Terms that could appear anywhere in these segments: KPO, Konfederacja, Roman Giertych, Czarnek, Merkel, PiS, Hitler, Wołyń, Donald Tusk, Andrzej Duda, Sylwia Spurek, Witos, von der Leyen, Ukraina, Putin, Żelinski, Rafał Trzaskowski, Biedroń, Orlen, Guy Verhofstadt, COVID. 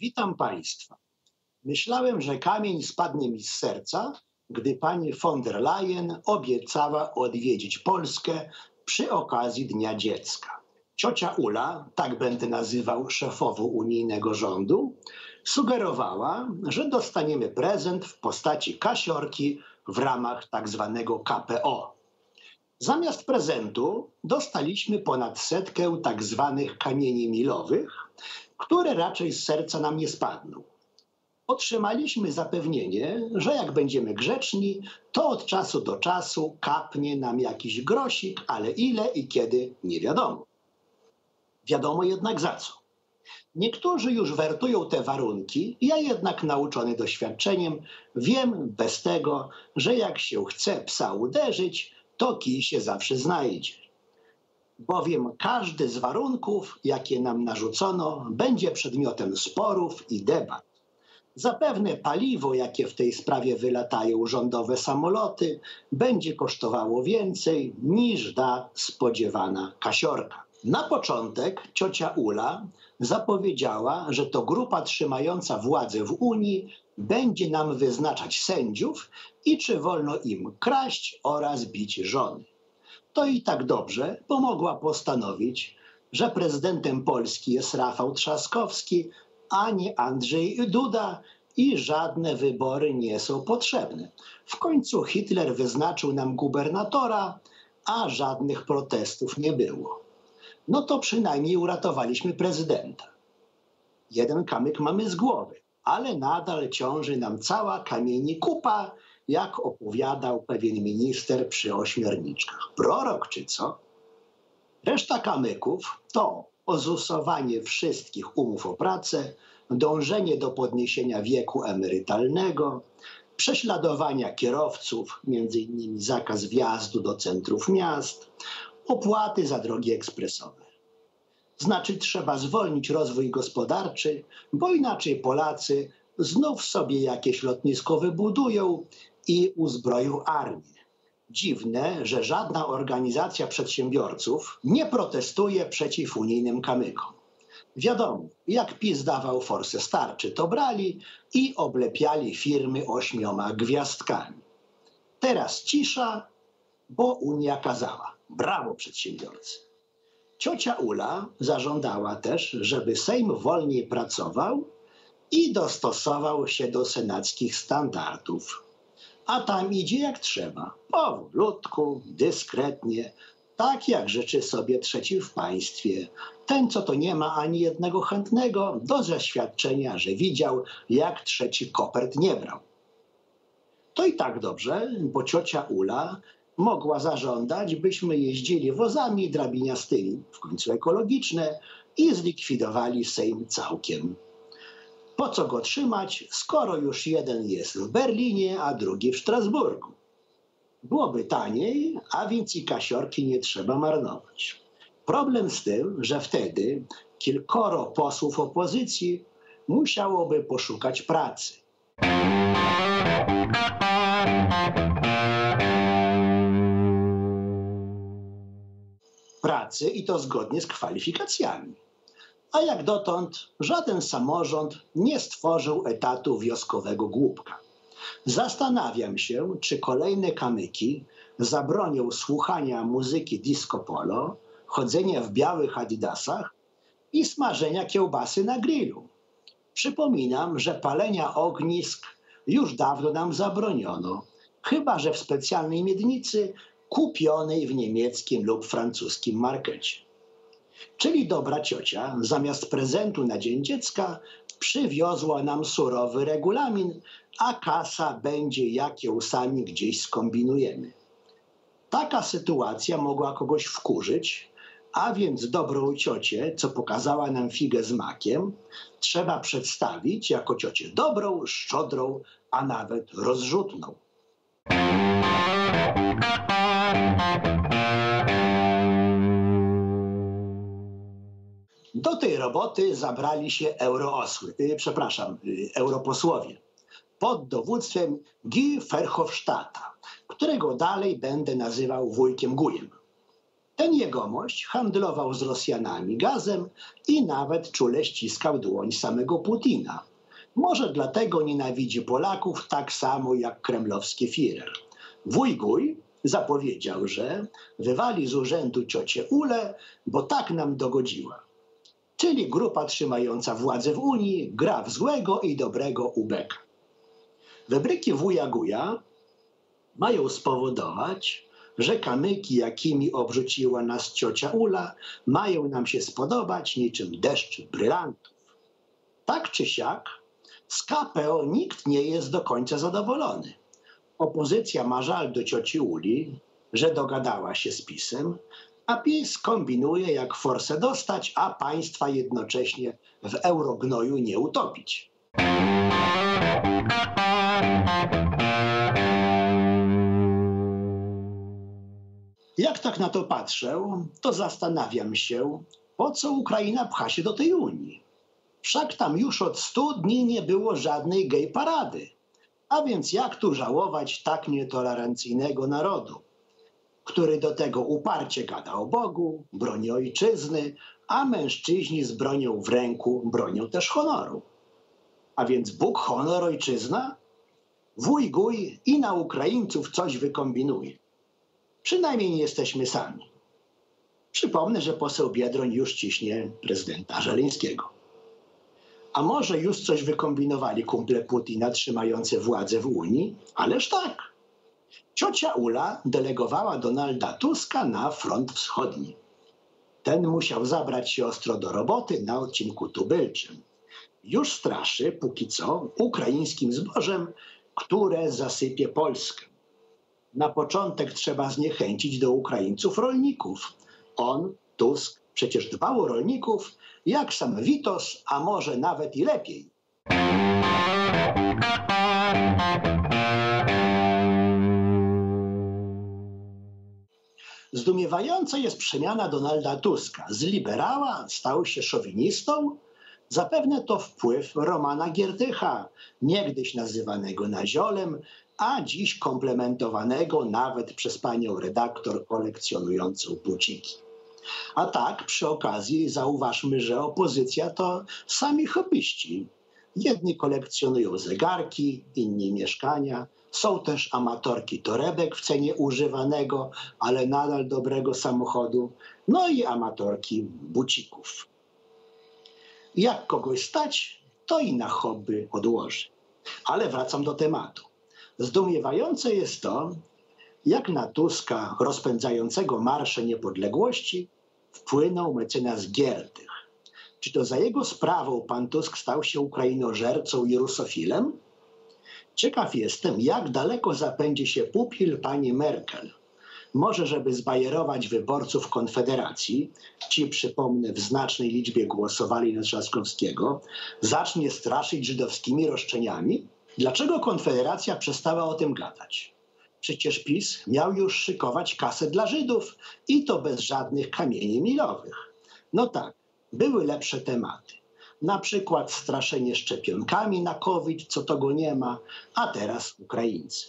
Witam Państwa. Myślałem, że kamień spadnie mi z serca, gdy pani von der Leyen obiecała odwiedzić Polskę przy okazji Dnia Dziecka. Ciocia Ula, tak będę nazywał szefową unijnego rządu, sugerowała, że dostaniemy prezent w postaci kasiorki w ramach tzw. KPO. Zamiast prezentu dostaliśmy ponad setkę tzw. kamieni milowych, które raczej z serca nam nie spadną. Otrzymaliśmy zapewnienie, że jak będziemy grzeczni, to od czasu do czasu kapnie nam jakiś grosik, ale ile i kiedy nie wiadomo. Wiadomo jednak za co. Niektórzy już wertują te warunki, ja jednak nauczony doświadczeniem wiem bez tego, że jak się chce psa uderzyć, to kij się zawsze znajdzie. Bowiem każdy z warunków, jakie nam narzucono, będzie przedmiotem sporów i debat. Zapewne paliwo, jakie w tej sprawie wylatają rządowe samoloty, będzie kosztowało więcej niż da spodziewana kasiorka. Na początek ciocia Ula zapowiedziała, że to grupa trzymająca władzę w Unii będzie nam wyznaczać sędziów i czy wolno im kraść oraz bić żony. To i tak dobrze, bo mogła postanowić, że prezydentem Polski jest Rafał Trzaskowski, a nie Andrzej Duda i żadne wybory nie są potrzebne. W końcu Hitler wyznaczył nam gubernatora, a żadnych protestów nie było. No to przynajmniej uratowaliśmy prezydenta. Jeden kamyk mamy z głowy, ale nadal ciąży nam cała kamieni kupa, jak opowiadał pewien minister przy ośmiorniczkach. Prorok czy co? Reszta kamyków to ozusowanie wszystkich umów o pracę, dążenie do podniesienia wieku emerytalnego, prześladowania kierowców, m.in. zakaz wjazdu do centrów miast, opłaty za drogi ekspresowe. Znaczy trzeba zwolnić rozwój gospodarczy, bo inaczej Polacy znów sobie jakieś lotnisko wybudują i uzbroją armię. Dziwne, że żadna organizacja przedsiębiorców nie protestuje przeciw unijnym kamykom. Wiadomo, jak PiS dawał forsę z tarczy, to brali i oblepiali firmy 8 gwiazdkami. Teraz cisza, bo Unia kazała. Brawo przedsiębiorcy. Ciocia Ula zażądała też, żeby Sejm wolniej pracował i dostosował się do senackich standardów. A tam idzie jak trzeba, powolutku, dyskretnie, tak jak życzy sobie trzeci w państwie. Ten, co to nie ma ani jednego chętnego, do zaświadczenia, że widział, jak trzeci kopert nie brał. To i tak dobrze, bo ciocia Ula mogła zażądać, byśmy jeździli wozami drabiniastymi, w końcu ekologiczne, i zlikwidowali Sejm całkiem. Po co go trzymać, skoro już jeden jest w Berlinie, a drugi w Strasburgu? Byłoby taniej, a więc i kasiorki nie trzeba marnować. Problem z tym, że wtedy kilkoro posłów opozycji musiałoby poszukać pracy. Pracy i to zgodnie z kwalifikacjami. A jak dotąd żaden samorząd nie stworzył etatu wioskowego głupka. Zastanawiam się, czy kolejne kamyki zabronią słuchania muzyki disco polo, chodzenia w białych adidasach i smażenia kiełbasy na grillu. Przypominam, że palenia ognisk już dawno nam zabroniono, chyba że w specjalnej miednicy kupionej w niemieckim lub francuskim markecie. Czyli dobra ciocia zamiast prezentu na Dzień Dziecka przywiozła nam surowy regulamin, a kasa będzie jak ją sami gdzieś skombinujemy. Taka sytuacja mogła kogoś wkurzyć, a więc dobrą ciocię, co pokazała nam figę z makiem, trzeba przedstawić jako ciocię dobrą, szczodrą, a nawet rozrzutną. Do tej roboty zabrali się europosłowie pod dowództwem Guy Verhofstadta, którego dalej będę nazywał wujkiem Gujem. Ten jegomość handlował z Rosjanami gazem i nawet czule ściskał dłoń samego Putina. Może dlatego nienawidzi Polaków tak samo jak kremlowski Führer. Wuj Guj zapowiedział, że wywali z urzędu ciocię Ulę, bo tak nam dogodziła. Czyli grupa trzymająca władzę w Unii gra w złego i dobrego ubeka. Wybryki wuja Guja mają spowodować, że kamyki, jakimi obrzuciła nas ciocia Ula, mają nam się spodobać niczym deszcz brylantów. Tak czy siak, z KPO nikt nie jest do końca zadowolony. Opozycja ma żal do cioci Uli, że dogadała się z PiS-em, a PiS kombinuje, jak forsę dostać, a państwa jednocześnie w eurognoju nie utopić. Jak tak na to patrzę, to zastanawiam się, po co Ukraina pcha się do tej Unii. Wszak tam już od 100 dni nie było żadnej gej parady. A więc jak tu żałować tak nietolerancyjnego narodu, który do tego uparcie gada o Bogu, broni ojczyzny, a mężczyźni z bronią w ręku bronią też honoru. A więc Bóg, honor, ojczyzna? Wuj Guj i na Ukraińców coś wykombinuje. Przynajmniej nie jesteśmy sami. Przypomnę, że poseł Biedroń już ciśnie prezydenta Żelinskiego. A może już coś wykombinowali kumple Putina trzymające władzę w Unii? Ależ tak. Ciocia Ula delegowała Donalda Tuska na front wschodni. Ten musiał zabrać się ostro do roboty na odcinku tubylczym. Już straszy, póki co, ukraińskim zbożem, które zasypie Polskę. Na początek trzeba zniechęcić do Ukraińców rolników. On, Tusk, przecież dbał o rolników, jak sam Witos, a może nawet i lepiej. Zdumiewająca jest przemiana Donalda Tuska. Z liberała stał się szowinistą. Zapewne to wpływ Romana Giertycha, niegdyś nazywanego naziolem, a dziś komplementowanego nawet przez panią redaktor kolekcjonującą buciki. A tak przy okazji zauważmy, że opozycja to sami hobbyści. Jedni kolekcjonują zegarki, inni mieszkania. Są też amatorki torebek w cenie używanego, ale nadal dobrego samochodu. No i amatorki bucików. Jak kogoś stać, to i na hobby odłoży. Ale wracam do tematu. Zdumiewające jest to, jak na Tuska rozpędzającego Marsze Niepodległości wpłynął mecenas Giertych. Czy to za jego sprawą pan Tusk stał się ukrainożercą i rusofilem? Ciekaw jestem, jak daleko zapędzi się pupil pani Merkel. Może, żeby zbajerować wyborców Konfederacji, ci, przypomnę, w znacznej liczbie głosowali na Trzaskowskiego, zacznie straszyć żydowskimi roszczeniami? Dlaczego Konfederacja przestała o tym gadać? Przecież PiS miał już szykować kasę dla Żydów i to bez żadnych kamieni milowych. No tak, były lepsze tematy. Na przykład straszenie szczepionkami na COVID, co to go nie ma, a teraz Ukraińcy.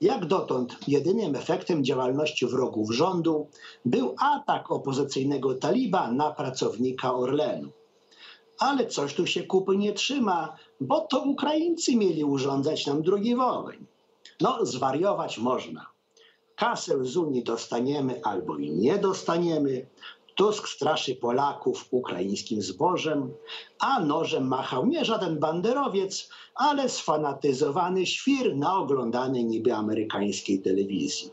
Jak dotąd jedynym efektem działalności wrogów rządu był atak opozycyjnego taliba na pracownika Orlenu. Ale coś tu się kupy nie trzyma, bo to Ukraińcy mieli urządzać nam drugi wołyń. No, zwariować można. Kasę z Unii dostaniemy albo i nie dostaniemy. Tusk straszy Polaków ukraińskim zbożem, a nożem machał nie żaden banderowiec, ale sfanatyzowany świr naoglądany niby amerykańskiej telewizji.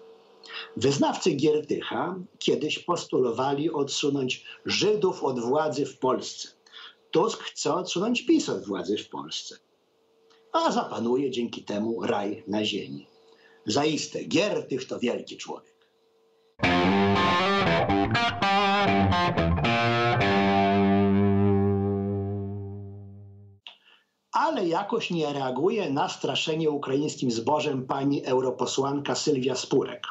Wyznawcy Giertycha kiedyś postulowali odsunąć Żydów od władzy w Polsce. Tusk chce odsunąć PiS od władzy w Polsce. A zapanuje dzięki temu raj na ziemi. Zaiste, Giertych to wielki człowiek. Ale jakoś nie reaguje na straszenie ukraińskim zbożem pani europosłanka Sylwia Spurek.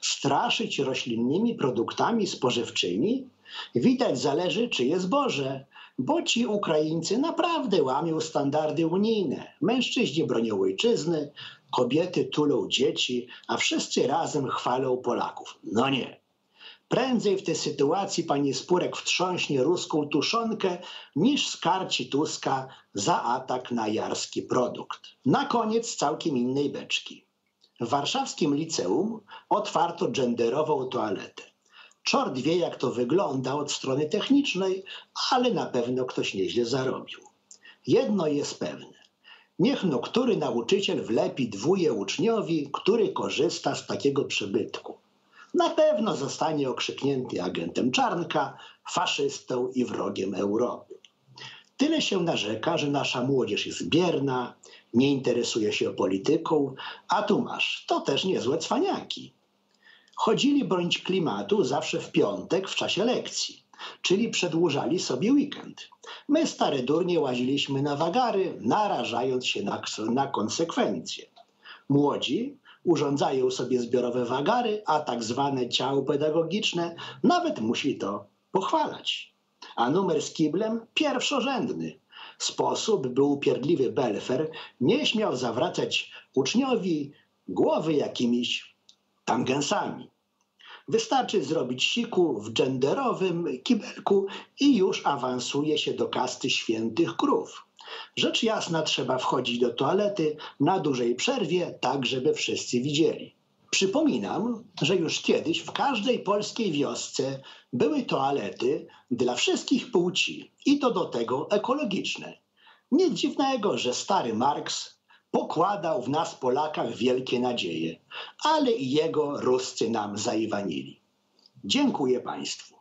Straszyć roślinnymi produktami spożywczymi? Widać zależy, czyje zboże, bo ci Ukraińcy naprawdę łamią standardy unijne. Mężczyźni bronią ojczyzny, kobiety tulą dzieci, a wszyscy razem chwalą Polaków. No nie. Prędzej w tej sytuacji pani Spurek wtrząśnie ruską tuszonkę, niż skarci Tuska za atak na jarski produkt. Na koniec całkiem innej beczki. W warszawskim liceum otwarto genderową toaletę. Czort wie, jak to wygląda od strony technicznej, ale na pewno ktoś nieźle zarobił. Jedno jest pewne. Niech no który nauczyciel wlepi dwóje uczniowi, który korzysta z takiego przybytku. Na pewno zostanie okrzyknięty agentem Czarnka, faszystą i wrogiem Europy. Tyle się narzeka, że nasza młodzież jest bierna, nie interesuje się polityką, a tu masz, to też niezłe cwaniaki. Chodzili brońć klimatu zawsze w piątek w czasie lekcji, czyli przedłużali sobie weekend. My stare durnie łaziliśmy na wagary, narażając się na konsekwencje. Młodzi urządzają sobie zbiorowe wagary, a tak zwane ciało pedagogiczne nawet musi to pochwalać. A numer z kiblem pierwszorzędny. Sposób, by upierdliwy belfer nie śmiał zawracać uczniowi głowy jakimiś tangensami. Wystarczy zrobić siku w genderowym kibelku i już awansuje się do kasty świętych krów. Rzecz jasna trzeba wchodzić do toalety na dużej przerwie, tak żeby wszyscy widzieli. Przypominam, że już kiedyś w każdej polskiej wiosce były toalety dla wszystkich płci i to do tego ekologiczne. Nic dziwnego, że stary Marks pokładał w nas Polakach wielkie nadzieje, ale i jego Ruscy nam zaiwanili. Dziękuję Państwu.